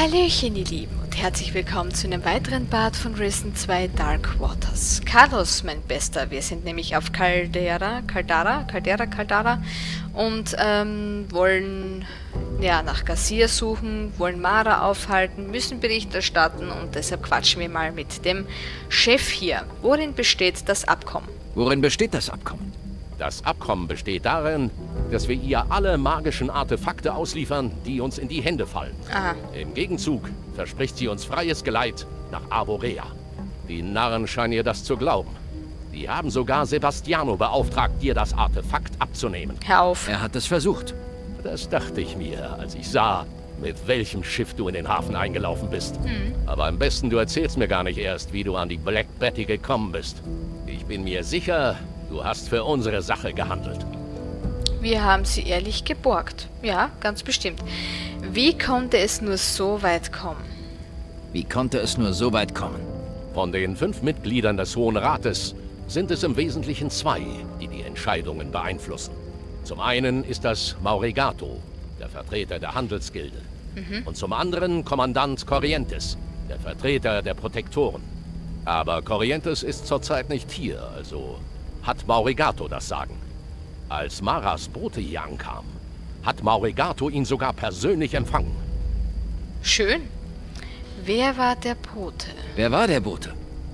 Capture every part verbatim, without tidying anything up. Hallöchen, ihr Lieben, und herzlich willkommen zu einem weiteren Part von Risen zwei Dark Waters. Carlos, mein Bester, wir sind nämlich auf Caldera, Caldera, Caldera, Caldera und ähm, wollen ja, nach Garcia suchen, wollen Mara aufhalten, müssen Bericht erstatten und deshalb quatschen wir mal mit dem Chef hier. Worin besteht das Abkommen? Worin besteht das Abkommen? Das Abkommen besteht darin, dass wir ihr alle magischen Artefakte ausliefern, die uns in die Hände fallen. Aha. Im Gegenzug verspricht sie uns freies Geleit nach Arborea. Die Narren scheinen ihr das zu glauben. Die haben sogar Sebastiano beauftragt, dir das Artefakt abzunehmen. Hör auf. Er hat es versucht. Das dachte ich mir, als ich sah, mit welchem Schiff du in den Hafen eingelaufen bist. Hm. Aber am besten, du erzählst mir gar nicht erst, wie du an die Black Betty gekommen bist. Ich bin mir sicher, du hast für unsere Sache gehandelt. Wir haben sie ehrlich geborgt. Ja, ganz bestimmt. Wie konnte es nur so weit kommen? Wie konnte es nur so weit kommen? Von den fünf Mitgliedern des Hohen Rates sind es im Wesentlichen zwei, die die Entscheidungen beeinflussen. Zum einen ist das Mauregato, der Vertreter der Handelsgilde. Mhm. Und zum anderen Kommandant Corrientes, der Vertreter der Protektoren. Aber Corrientes ist zurzeit nicht hier, also hat Mauregato das Sagen. Als Maras Bote hier ankam, hat Mauregato ihn sogar persönlich empfangen. Schön. Wer war der Bote? Wer war der Bote?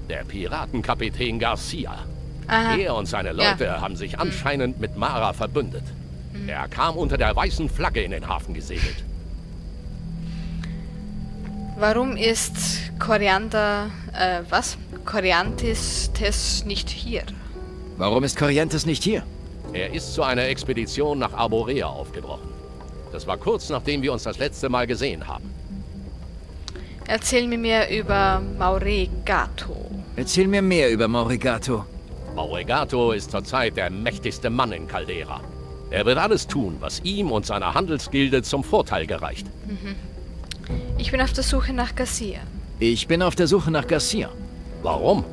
Der Piratenkapitän Garcia. Aha. Er und seine Leute ja. haben sich anscheinend mit Mara verbündet. Mhm. Er kam unter der weißen Flagge in den Hafen gesegelt. Warum ist Coriander, äh, was? Corrientes nicht hier? Warum ist Corrientes nicht hier? Er ist zu einer Expedition nach Arborea aufgebrochen. Das war kurz nachdem wir uns das letzte Mal gesehen haben. Erzähl mir mehr über Mauregato. Erzähl mir mehr über Mauregato. Mauregato ist zurzeit der mächtigste Mann in Caldera. Er wird alles tun, was ihm und seiner Handelsgilde zum Vorteil gereicht. Mhm. Ich bin auf der Suche nach Garcia. Ich bin auf der Suche nach Garcia. Warum?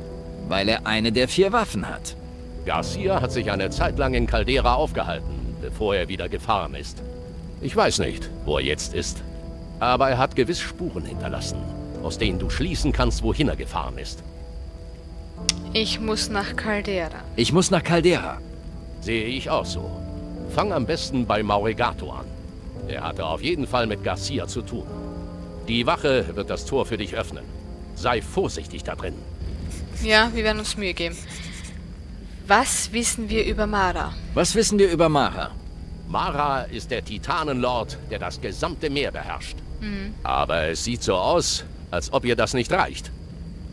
Weil er eine der vier Waffen hat. Garcia hat sich eine Zeit lang in Caldera aufgehalten, bevor er wieder gefahren ist. Ich weiß nicht, wo er jetzt ist, aber er hat gewiss Spuren hinterlassen, aus denen du schließen kannst, wohin er gefahren ist. Ich muss nach Caldera. Ich muss nach Caldera. Sehe ich auch so. Fang am besten bei Mauregato an. Er hatte auf jeden Fall mit Garcia zu tun. Die Wache wird das Tor für dich öffnen. Sei vorsichtig da drin. Ja, wir werden uns Mühe geben. Was wissen wir über Mara? Was wissen wir über Mara? Mara ist der Titanenlord, der das gesamte Meer beherrscht. Mhm. Aber es sieht so aus, als ob ihr das nicht reicht.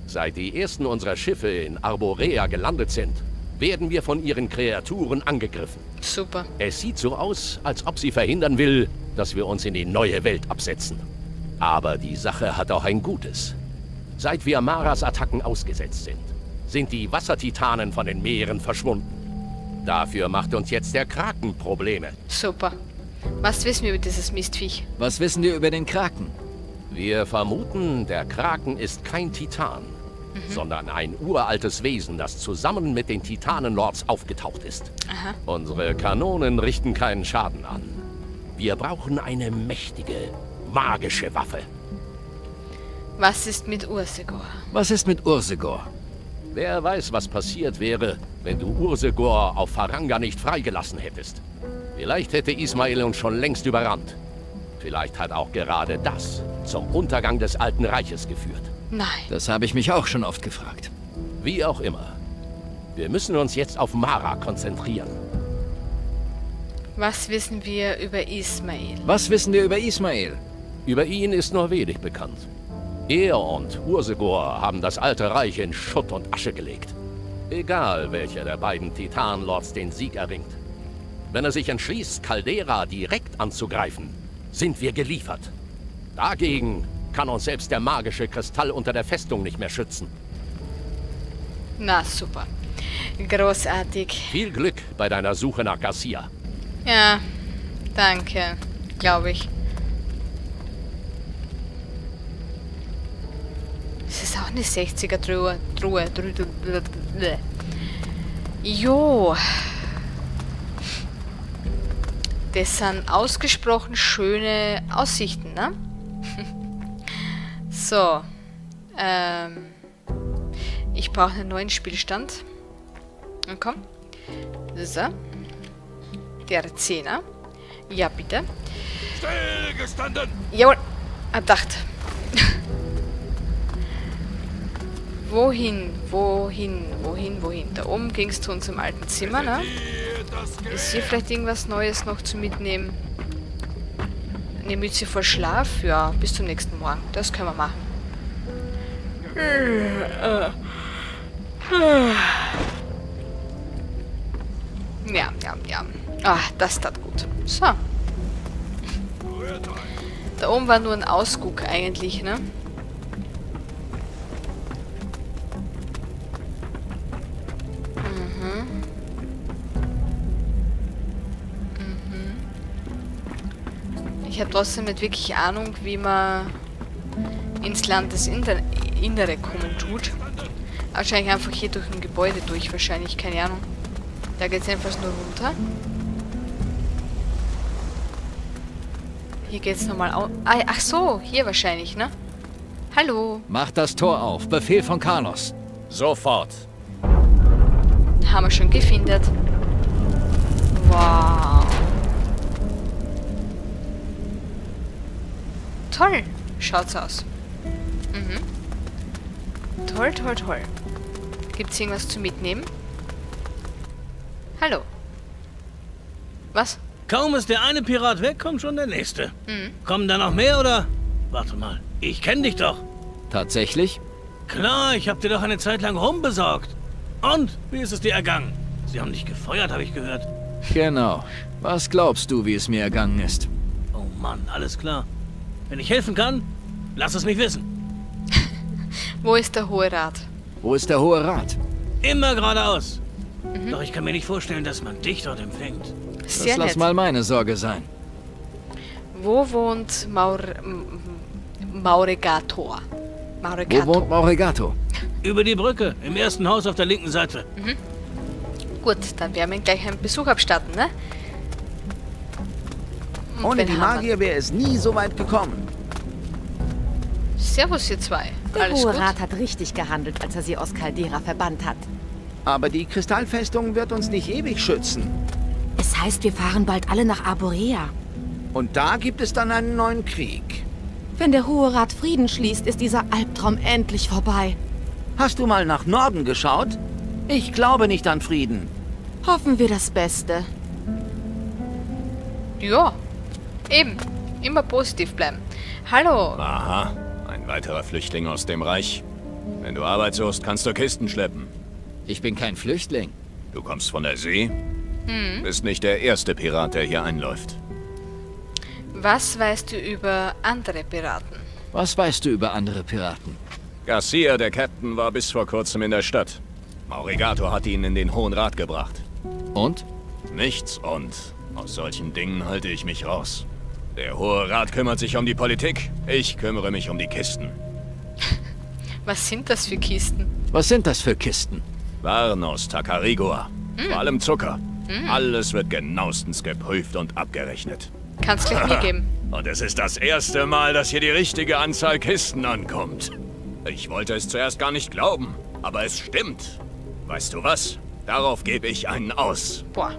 Seit die ersten unserer Schiffe in Arborea gelandet sind, werden wir von ihren Kreaturen angegriffen. Super. Es sieht so aus, als ob sie verhindern will, dass wir uns in die neue Welt absetzen. Aber die Sache hat auch ein Gutes. Seit wir Maras Attacken ausgesetzt sind, sind die Wassertitanen von den Meeren verschwunden. Dafür macht uns jetzt der Kraken Probleme. Super. Was wissen wir über dieses Mistviech? Was wissen wir über den Kraken? Wir vermuten, der Kraken ist kein Titan, mhm. sondern ein uraltes Wesen, das zusammen mit den Titanenlords aufgetaucht ist. Aha. Unsere Kanonen richten keinen Schaden an. Wir brauchen eine mächtige, magische Waffe. Was ist mit Ursegor? Was ist mit Ursegor? Wer weiß, was passiert wäre, wenn du Ursegor auf Faranga nicht freigelassen hättest. Vielleicht hätte Ismail uns schon längst überrannt. Vielleicht hat auch gerade das zum Untergang des Alten Reiches geführt. Nein. Das habe ich mich auch schon oft gefragt. Wie auch immer. Wir müssen uns jetzt auf Mara konzentrieren. Was wissen wir über Ismail? Was wissen wir über Ismail? Über ihn ist nur wenig bekannt. Er und Ursegor haben das Alte Reich in Schutt und Asche gelegt. Egal, welcher der beiden Titanlords den Sieg erringt. Wenn er sich entschließt, Caldera direkt anzugreifen, sind wir geliefert. Dagegen kann uns selbst der magische Kristall unter der Festung nicht mehr schützen. Na super. Großartig. Viel Glück bei deiner Suche nach Garcia. Ja, danke. Glaube ich. Das ist auch eine sechziger-Truhe. Truhe, Truhe, Truhe. Jo. Das sind ausgesprochen schöne Aussichten, ne? So. Ähm. Ich brauche einen neuen Spielstand. Na komm. So. Der Zehner. Ja, bitte. Stillgestanden! Jawohl. Erdacht. Wohin? Wohin? Wohin? Wohin? Da oben ging es zu uns im alten Zimmer, ne? Ist hier vielleicht irgendwas Neues noch zu mitnehmen? Eine Mütze vor Schlaf? Ja, bis zum nächsten Morgen. Das können wir machen. Ja, ja, ja. Ach, das tat gut. So. Da oben war nur ein Ausguck eigentlich, ne? Ich habe trotzdem nicht wirklich Ahnung, wie man ins Land des Inter Innere kommen tut. Wahrscheinlich einfach hier durch ein Gebäude durch, wahrscheinlich, keine Ahnung. Da geht es jedenfalls nur runter. Hier geht es nochmal auf. Ach so, hier wahrscheinlich, ne? Hallo. Mach das Tor auf. Befehl von Carlos. Sofort. Haben wir schon gefunden. Wow. Toll, schaut's aus. Mhm. Toll, toll, toll. Gibt's irgendwas zu mitnehmen? Hallo. Was? Kaum ist der eine Pirat weg, kommt schon der nächste. Mhm. Kommen da noch mehr, oder? Warte mal, ich kenne dich doch. Tatsächlich? Klar, ich habe dir doch eine Zeit lang rumbesorgt. Und, wie ist es dir ergangen? Sie haben dich gefeuert, habe ich gehört. Genau. Was glaubst du, wie es mir ergangen ist? Oh Mann, alles klar. Wenn ich helfen kann, lass es mich wissen. Wo ist der Hohe Rat? Wo ist der Hohe Rat? Immer geradeaus. Mhm. Doch ich kann mir nicht vorstellen, dass man dich dort empfängt. Sehr das nett. Lass mal meine Sorge sein. Wo wohnt Maur... Mauregato? Mauregato? Wo wohnt Mauregato? Über die Brücke, im ersten Haus auf der linken Seite. Mhm. Gut, dann werden wir gleich einen Besuch abstatten, ne? Ohne die Magier wäre es nie so weit gekommen. Servus, ihr zwei. Der Hohe Rat hat richtig gehandelt, als er sie aus Caldera verbannt hat. Aber die Kristallfestung wird uns nicht ewig schützen. Es heißt, wir fahren bald alle nach Arborea. Und da gibt es dann einen neuen Krieg. Wenn der Hohe Rat Frieden schließt, ist dieser Albtraum endlich vorbei. Hast du mal nach Norden geschaut? Ich glaube nicht an Frieden. Hoffen wir das Beste. Ja. Eben. Immer positiv bleiben. Hallo. Aha. Ein weiterer Flüchtling aus dem Reich. Wenn du Arbeit suchst, kannst du Kisten schleppen. Ich bin kein Flüchtling. Du kommst von der See? Hm. Bist nicht der erste Pirat, der hier einläuft. Was weißt du über andere Piraten? Was weißt du über andere Piraten? Garcia, der Captain, war bis vor kurzem in der Stadt. Mauregato hat ihn in den Hohen Rat gebracht. Und? Nichts und. Aus solchen Dingen halte ich mich raus. Der Hohe Rat kümmert sich um die Politik, ich kümmere mich um die Kisten. Was sind das für Kisten? Was sind das für Kisten? Waren aus Takarigua. Mm. Vor allem Zucker. Mm. Alles wird genauestens geprüft und abgerechnet. Kannst gleich mir geben. Und es ist das erste Mal, dass hier die richtige Anzahl Kisten ankommt. Ich wollte es zuerst gar nicht glauben, aber es stimmt. Weißt du was? Darauf gebe ich einen aus. Boah,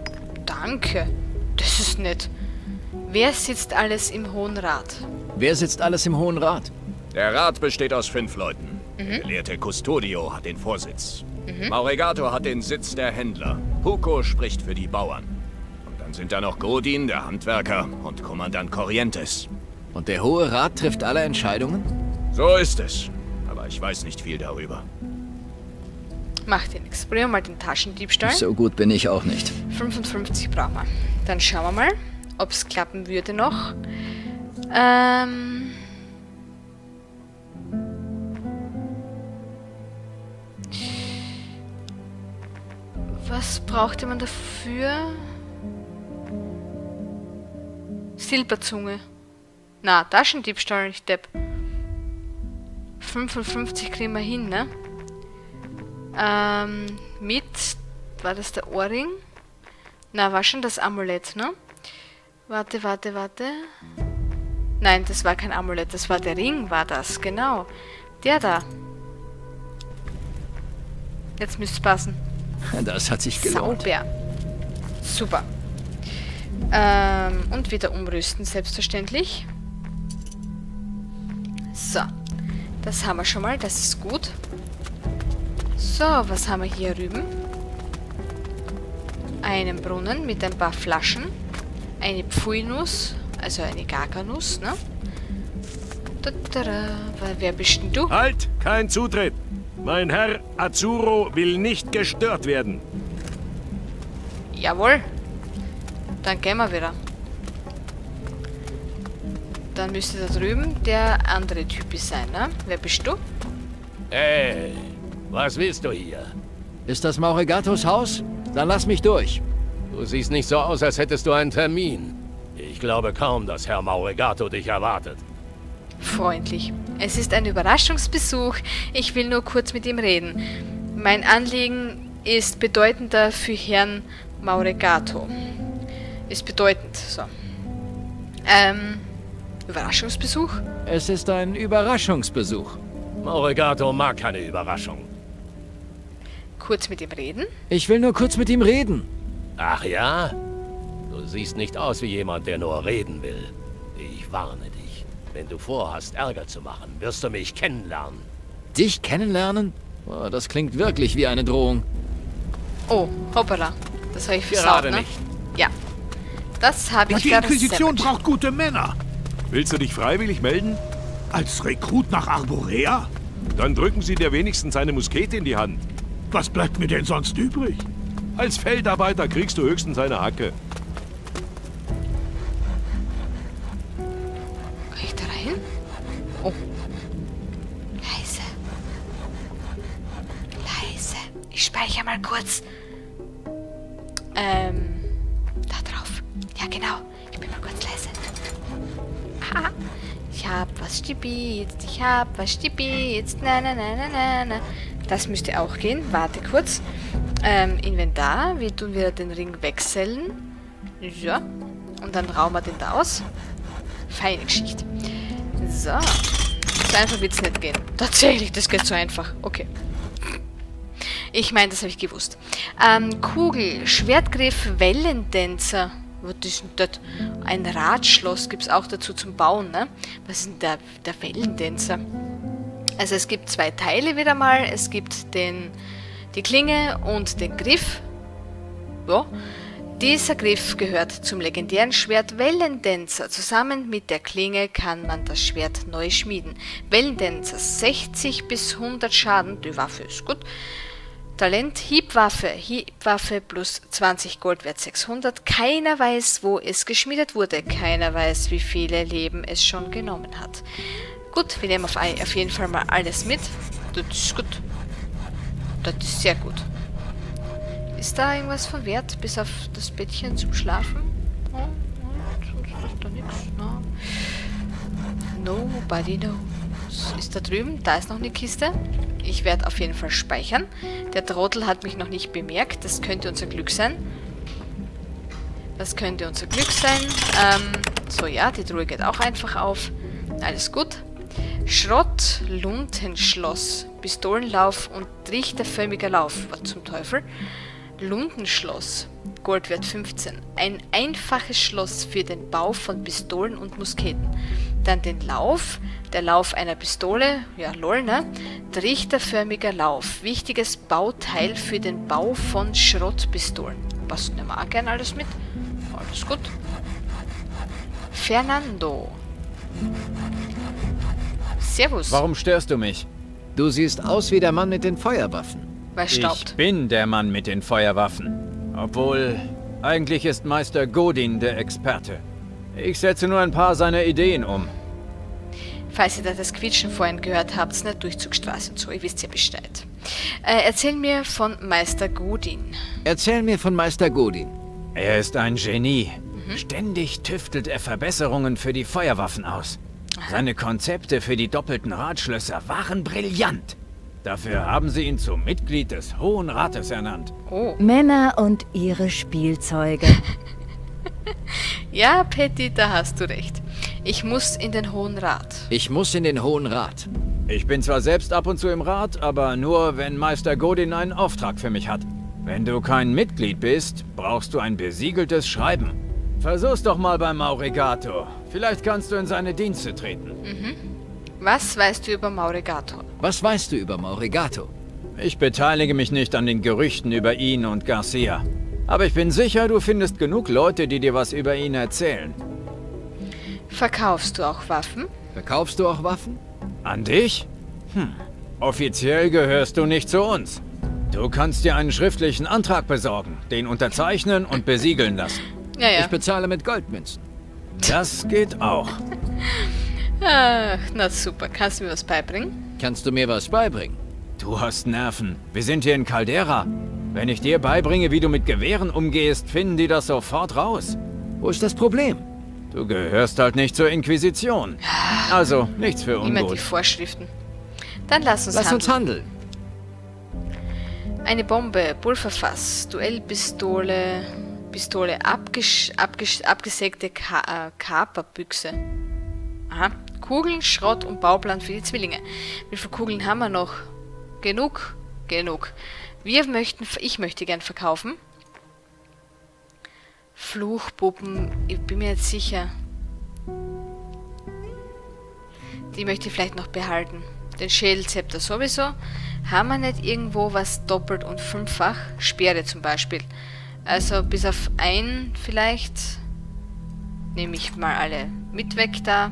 danke. Das ist nett. Wer sitzt alles im Hohen Rat? Wer sitzt alles im Hohen Rat? Der Rat besteht aus fünf Leuten. Mhm. Der Gelehrte Custodio hat den Vorsitz. Mhm. Mauregato hat den Sitz der Händler. Puko spricht für die Bauern. Und dann sind da noch Godin, der Handwerker, und Kommandant Corrientes. Und der Hohe Rat trifft alle Entscheidungen? So ist es. Aber ich weiß nicht viel darüber. Macht dir nichts. Probieren wir mal den Taschendiebstahl. So gut bin ich auch nicht. fünfundfünfzig brauchen wir. Dann schauen wir mal, ob es klappen würde noch. Ähm. Was brauchte man dafür? Silberzunge. Na, Taschendiebstahl, nicht Depp. fünfundfünfzig kriegen wir hin, ne? Ähm, mit... War das der Ohrring? Na, war schon das Amulett, ne? Warte, warte, warte. Nein, das war kein Amulett, das war der Ring, war das, genau. Der da. Jetzt müsste es passen. Das hat sich gelohnt. Sauber. Super. Ähm, und wieder umrüsten, selbstverständlich. So. Das haben wir schon mal, das ist gut. So, was haben wir hier drüben? Einen Brunnen mit ein paar Flaschen. Eine Pfui-Nuss, also eine Garganuss, ne? Da, da, da. Wer bist denn du? Halt! Kein Zutritt! Mein Herr Azzurro will nicht gestört werden. Jawohl. Dann gehen wir wieder. Dann müsste da drüben der andere Typ sein, ne? Wer bist du? Hey, was willst du hier? Ist das Mauregatos Haus? Dann lass mich durch. Du siehst nicht so aus, als hättest du einen Termin. Ich glaube kaum, dass Herr Mauregato dich erwartet. Freundlich. Es ist ein Überraschungsbesuch. Ich will nur kurz mit ihm reden. Mein Anliegen ist bedeutender für Herrn Mauregato. Ist bedeutend, so. Ähm, Überraschungsbesuch? Es ist ein Überraschungsbesuch. Mauregato mag keine Überraschung. Kurz mit ihm reden? Ich will nur kurz mit ihm reden. Ach ja? Du siehst nicht aus wie jemand, der nur reden will. Ich warne dich. Wenn du vorhast, Ärger zu machen, wirst du mich kennenlernen. Dich kennenlernen? Oh, das klingt wirklich wie eine Drohung. Oh, hoppala. Das habe ich versaut, ne? Nicht. Ja. Das habe ich gerade. Die Inquisition braucht gute Männer. Willst du dich freiwillig melden? Als Rekrut nach Arborea? Dann drücken sie dir wenigstens eine Muskete in die Hand. Was bleibt mir denn sonst übrig? Als Feldarbeiter kriegst du höchstens eine Hacke. Oh. Leise. Leise. Ich speichere mal kurz. Ähm. Da drauf. Ja, genau. Ich bin mal kurz leise. Ha. Ich hab was stibitzt. Ich hab was stibitzt. Na, na, na, na, na, na. Das müsste auch gehen. Warte kurz. Ähm, Inventar. Wir tun wieder den Ring wechseln. Ja. Und dann rauben wir den da aus. Feine Geschichte. So. So einfach wird es nicht gehen. Tatsächlich, das geht so einfach. Okay. Ich meine, das habe ich gewusst. Ähm, Kugel, Schwertgriff, Wellentänzer. Was ist denn das? Ein Radschloss gibt es auch dazu zum Bauen, ne? Was ist denn der, der Wellentänzer? Also es gibt zwei Teile wieder mal. Es gibt den, die Klinge und den Griff. Ja. Dieser Griff gehört zum legendären Schwert Wellentänzer. Zusammen mit der Klinge kann man das Schwert neu schmieden. Wellentänzer, sechzig bis hundert Schaden. Die Waffe ist gut. Talent, Hiebwaffe. Hiebwaffe plus zwanzig Gold wert sechshundert. Keiner weiß, wo es geschmiedet wurde. Keiner weiß, wie viele Leben es schon genommen hat. Gut, wir nehmen auf, auf jeden Fall mal alles mit. Das ist gut. Das ist sehr gut. Ist da irgendwas von Wert, bis auf das Bettchen zum Schlafen? Nein, sonst ist da nichts. Nobody knows. Ist da drüben? Da ist noch eine Kiste. Ich werde auf jeden Fall speichern. Der Trottel hat mich noch nicht bemerkt. Das könnte unser Glück sein. Das könnte unser Glück sein. Ähm, so, ja, die Truhe geht auch einfach auf. Alles gut. Schrott, Luntenschloss, Pistolenlauf und trichterförmiger Lauf. Was zum Teufel? Lundenschloss, Goldwert fünfzehn. Ein einfaches Schloss für den Bau von Pistolen und Musketen. Dann den Lauf, der Lauf einer Pistole, ja lol, ne? Trichterförmiger Lauf, wichtiges Bauteil für den Bau von Schrottpistolen. Passt nicht mal gern alles mit? Alles gut. Fernando. Servus. Warum störst du mich? Du siehst aus wie der Mann mit den Feuerwaffen. Ich bin der Mann mit den Feuerwaffen. Obwohl, eigentlich ist Meister Godin der Experte. Ich setze nur ein paar seiner Ideen um. Falls ihr da das Quietschen vorhin gehört habt, nicht Durchzugsstraße und so, ihr wisst ja Bescheid. Äh, erzähl mir von Meister Godin. Erzähl mir von Meister Godin. Er ist ein Genie. Mhm. Ständig tüftelt er Verbesserungen für die Feuerwaffen aus. Aha. Seine Konzepte für die doppelten Radschlösser waren brillant. Dafür haben sie ihn zum Mitglied des Hohen Rates ernannt. Oh. Männer und ihre Spielzeuge. Ja, Petty, da hast du recht. Ich muss in den Hohen Rat. Ich muss in den Hohen Rat. Ich bin zwar selbst ab und zu im Rat, aber nur, wenn Meister Godin einen Auftrag für mich hat. Wenn du kein Mitglied bist, brauchst du ein besiegeltes Schreiben. Versuch's doch mal bei Mauregato. Vielleicht kannst du in seine Dienste treten. Mhm. Was weißt du über Mauregato? Was weißt du über Mauregato? Ich beteilige mich nicht an den Gerüchten über ihn und Garcia. Aber ich bin sicher, du findest genug Leute, die dir was über ihn erzählen. Verkaufst du auch Waffen? Verkaufst du auch Waffen? An dich? Hm. Offiziell gehörst du nicht zu uns. Du kannst dir einen schriftlichen Antrag besorgen, den unterzeichnen und besiegeln lassen. Ja, ja. Ich bezahle mit Goldmünzen. Das geht auch. Ach, na super. Kannst du mir was beibringen? Kannst du mir was beibringen? Du hast Nerven. Wir sind hier in Caldera. Wenn ich dir beibringe, wie du mit Gewehren umgehst, finden die das sofort raus. Wo ist das Problem? Du gehörst halt nicht zur Inquisition. Also, nichts für ungut. Immer die Vorschriften. Dann lass uns lass handeln. Lass uns handeln. Eine Bombe, Pulverfass, Duellpistole, Pistole, abges abges abgesägte Ka äh, Kaperbüchse. Aha. Kugeln, Schrott und Bauplan für die Zwillinge. Wie viele Kugeln haben wir noch? Genug? Genug. Wir möchten, ich möchte gern verkaufen. Fluchpuppen, ich bin mir jetzt sicher. Die möchte ich vielleicht noch behalten. Den Schädelzepter sowieso. Haben wir nicht irgendwo was doppelt und fünffach? Speere zum Beispiel. Also bis auf ein vielleicht. Nehme ich mal alle mit weg da.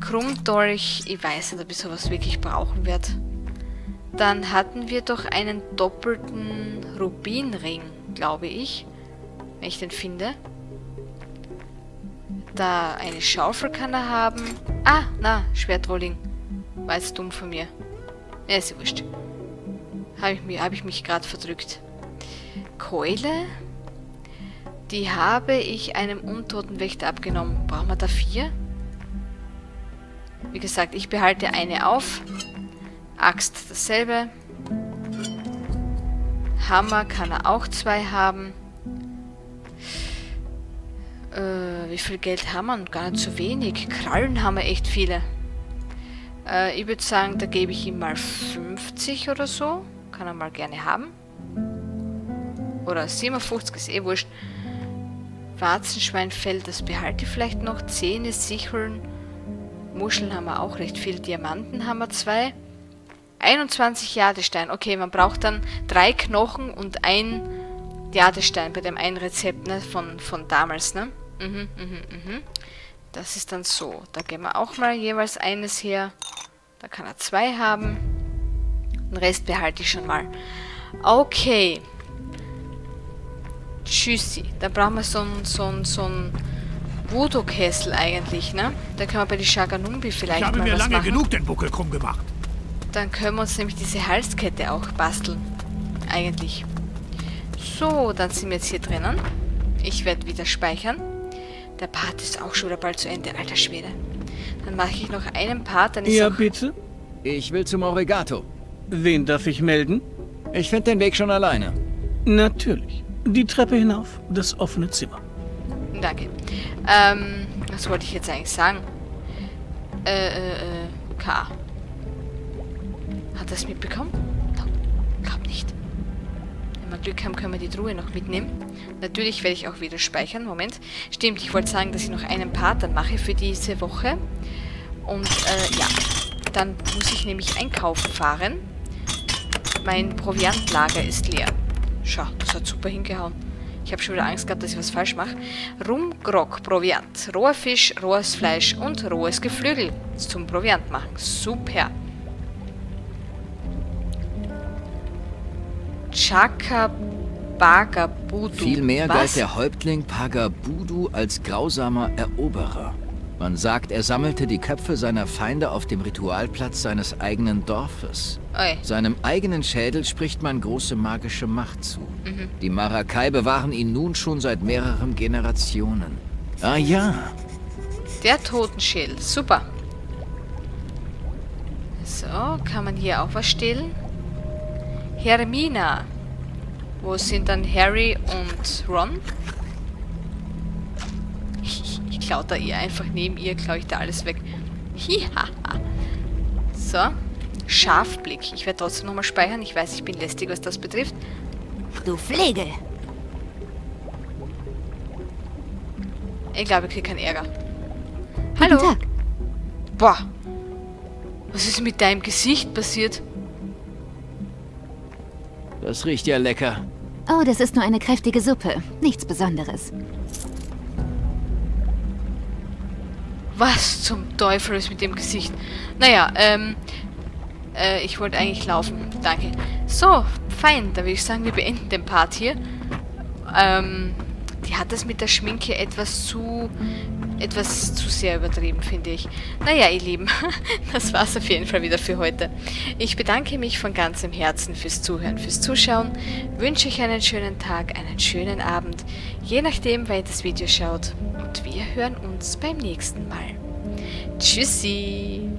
Krummdolch, ich weiß nicht, ob ich sowas wirklich brauchen werde. Dann hatten wir doch einen doppelten Rubinring, glaube ich. Wenn ich den finde. Da eine Schaufel kann er haben. Ah, na, Schwertrolling. War jetzt dumm von mir. Ja, ist ja wurscht. Habe ich, hab ich mich gerade verdrückt. Keule? Die habe ich einem untoten Wächter abgenommen. Brauchen wir da vier? Wie gesagt, ich behalte eine auf. Axt dasselbe. Hammer kann er auch zwei haben. Äh, wie viel Geld haben wir? Gar nicht so wenig. Krallen haben wir echt viele. Äh, ich würde sagen, da gebe ich ihm mal fünfzig oder so. Kann er mal gerne haben. Oder siebenundfünfzig, ist eh wurscht. Warzenschweinfell, das behalte ich vielleicht noch. Zähne, Sicheln, Muscheln haben wir auch recht viel. Diamanten haben wir zwei. einundzwanzig Jadestein. Okay, man braucht dann drei Knochen und ein Jadestein bei dem einen Rezept, ne, von, von damals, ne? Mhm, mhm, mhm. Das ist dann so. Da geben wir auch mal jeweils eines her. Da kann er zwei haben. Den Rest behalte ich schon mal. Okay. Tschüssi. Da brauchen wir so einen so einen, so einen Voodoo-Kessel eigentlich, ne? Da können wir bei die Shaganumbi vielleicht mal was machen. Ich habe mir lange genug den Buckel krumm gemacht. Dann können wir uns nämlich diese Halskette auch basteln. Eigentlich. So, dann sind wir jetzt hier drinnen. Ich werde wieder speichern. Der Part ist auch schon wieder bald zu Ende, alter Schwede. Dann mache ich noch einen Part, dann ist ja, bitte? Ich will zum Mauregato. Wen darf ich melden? Ich finde den Weg schon alleine. Natürlich. Die Treppe hinauf, das offene Zimmer. Danke. Ähm, was wollte ich jetzt eigentlich sagen? Äh, äh, K. Hat er es mitbekommen? No, glaub nicht. Wenn wir Glück haben, können wir die Truhe noch mitnehmen. Natürlich werde ich auch wieder speichern. Moment. Stimmt, ich wollte sagen, dass ich noch einen Part dann mache für diese Woche. Und äh, ja, dann muss ich nämlich einkaufen fahren. Mein Proviantlager ist leer. Schau, das hat super hingehauen. Ich habe schon wieder Angst gehabt, dass ich was falsch mache. Rumgrog, Proviant. Roher Fisch, rohes Fleisch und rohes Geflügel zum Proviant machen. Super. Chaka Pagabudu. Vielmehr galt der Häuptling Pagabudu als grausamer Eroberer. Man sagt, er sammelte die Köpfe seiner Feinde auf dem Ritualplatz seines eigenen Dorfes. Oi. Seinem eigenen Schädel spricht man große magische Macht zu. Mhm. Die Marakei bewahren ihn nun schon seit mehreren Generationen. Ah ja. Der Totenschädel, super. So, kann man hier auch was stehlen? Hermina. Wo sind dann Harry und Ron? Ich klaut da ihr einfach neben ihr, klaue ich da alles weg. Hihaha. So. Scharfblick. Ich werde trotzdem nochmal speichern. Ich weiß, ich bin lästig, was das betrifft. Du Pflege. Ich glaube, ich kriege keinen Ärger. Hallo. Guten Tag. Boah. Was ist mit deinem Gesicht passiert? Das riecht ja lecker. Oh, das ist nur eine kräftige Suppe. Nichts Besonderes. Was zum Teufel ist mit dem Gesicht? Naja, ähm... Äh, ich wollte eigentlich laufen. Danke. So, fein. Da würde ich sagen, wir beenden den Part hier. Ähm... Die hat das mit der Schminke etwas zu... etwas zu sehr übertrieben, finde ich. Naja, ihr Lieben, das war's auf jeden Fall wieder für heute. Ich bedanke mich von ganzem Herzen fürs Zuhören, fürs Zuschauen. Wünsche euch einen schönen Tag, einen schönen Abend, je nachdem, wann ihr das Video schaut. Und wir hören uns beim nächsten Mal. Tschüssi!